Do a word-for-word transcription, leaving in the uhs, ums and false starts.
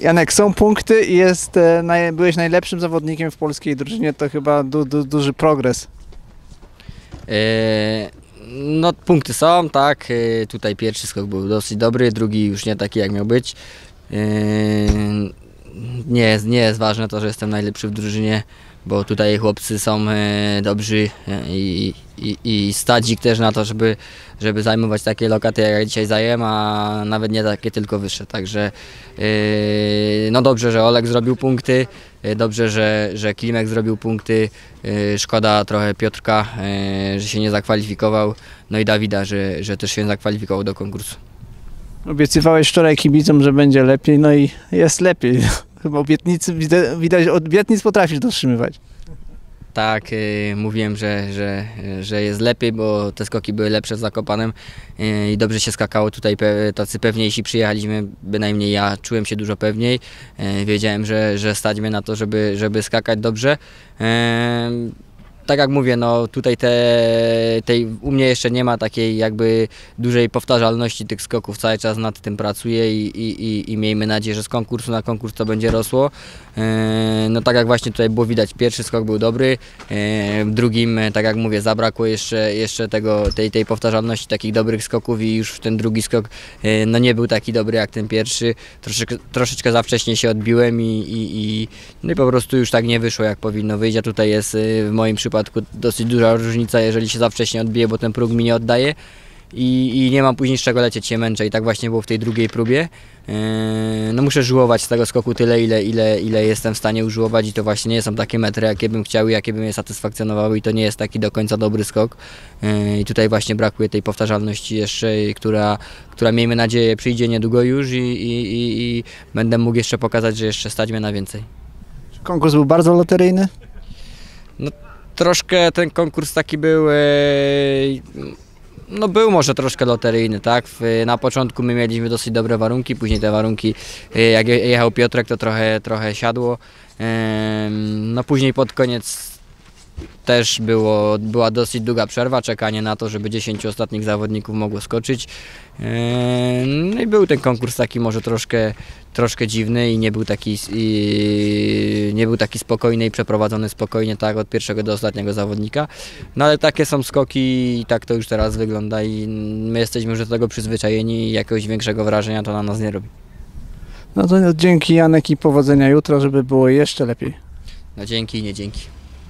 Janek, są punkty i jest, naj, byłeś najlepszym zawodnikiem w polskiej drużynie, to chyba du, du, duży progres. Eee, no punkty są, tak, eee, tutaj pierwszy skok był dosyć dobry, drugi już nie taki jak miał być. Eee, nie, nie jest ważne to, że jestem najlepszy w drużynie, bo tutaj chłopcy są e, dobrzy i, i, i stadzik też na to, żeby, żeby zajmować takie lokaty, jak ja dzisiaj zajęłem, a nawet nie takie tylko wyższe. Także e, no dobrze, że Olek zrobił punkty, e, dobrze, że, że Klimek zrobił punkty, e, szkoda trochę Piotrka, e, że się nie zakwalifikował, no i Dawida, że, że też się zakwalifikował do konkursu. Obiecywałeś wczoraj kibicom, że będzie lepiej, no i jest lepiej. Chyba obietnicy, widać, obietnic potrafisz dotrzymywać. Tak, yy, mówiłem, że, że, że jest lepiej, bo te skoki były lepsze w Zakopanem yy, i dobrze się skakało tutaj, pe, tacy pewniejsi przyjechaliśmy, bynajmniej ja czułem się dużo pewniej, yy, wiedziałem, że, że stać mnie na to, żeby, żeby skakać dobrze. Yy, Tak jak mówię, no tutaj te, tej, u mnie jeszcze nie ma takiej jakby dużej powtarzalności tych skoków, cały czas nad tym pracuję i, i, i, i miejmy nadzieję, że z konkursu na konkurs to będzie rosło. E, no tak jak właśnie tutaj było widać, pierwszy skok był dobry, e, drugim, tak jak mówię, zabrakło jeszcze, jeszcze tego, tej, tej powtarzalności takich dobrych skoków i już ten drugi skok e, no nie był taki dobry jak ten pierwszy, troszeczkę, troszeczkę za wcześnie się odbiłem i, i, i, no i po prostu już tak nie wyszło jak powinno wyjść, a tutaj jest w moim przypadku dosyć duża różnica, jeżeli się za wcześnie odbije, bo ten próg mi nie oddaje i, i nie mam później z czego lecieć, się męczę i tak właśnie było w tej drugiej próbie. Yy, no muszę żułować z tego skoku tyle, ile, ile, ile jestem w stanie użułować i to właśnie nie są takie metry, jakie bym chciał i jakie by mnie satysfakcjonowały i to nie jest taki do końca dobry skok. Yy, i tutaj właśnie brakuje tej powtarzalności jeszcze, która, która miejmy nadzieję przyjdzie niedługo już i, i, i, i będę mógł jeszcze pokazać, że jeszcze stać mnie na więcej. Konkurs był bardzo loteryjny? No, troszkę ten konkurs taki był, no był może troszkę loteryjny, tak? Na początku my mieliśmy dosyć dobre warunki, później te warunki, jak jechał Piotrek, to trochę, trochę siadło, no później pod koniec też było, była dosyć długa przerwa, czekanie na to, żeby dziesięciu ostatnich zawodników mogło skoczyć. No i był ten konkurs taki może troszkę, troszkę dziwny i nie był taki, i nie był taki spokojny i przeprowadzony spokojnie, tak, od pierwszego do ostatniego zawodnika. No ale takie są skoki i tak to już teraz wygląda i my jesteśmy już do tego przyzwyczajeni i jakiegoś większego wrażenia to na nas nie robi. No to dzięki, Janek, i powodzenia jutro, żeby było jeszcze lepiej. No dzięki i nie dzięki.